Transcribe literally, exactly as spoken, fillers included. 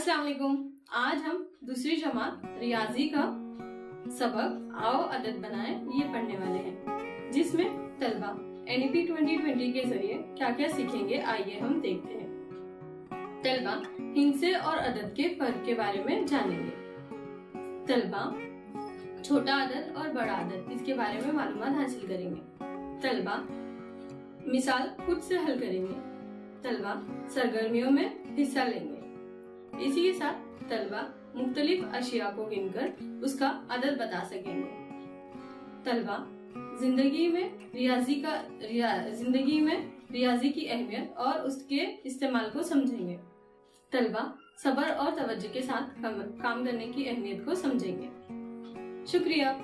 अस्सलाम वालेकुम। आज हम दूसरी जमात रियाजी का सबक आओ अदद बनाएं ये पढ़ने वाले हैं, जिसमें तलबा एनईपी दो हज़ार बीस के जरिए क्या क्या सीखेंगे, आइए हम देखते हैं। तलबा हिंसे और अदद के फर्क के बारे में जानेंगे। तलबा छोटा अदद और बड़ा अदद इसके बारे में मालूमात हासिल करेंगे। तलबा मिसाल खुद से हल करेंगे। तलबा सरगर्मियों में हिस्सा लेंगे। इसी के साथ तलबा मुख्तलिफ अशिया को गिनकर उसका अदद बता सकेंगे। तलबा जिंदगी में रियाजी का रिया, जिंदगी में रियाजी की अहमियत और उसके इस्तेमाल को समझेंगे। तलबा सबर और तवज्जो के साथ काम करने की अहमियत को समझेंगे। शुक्रिया।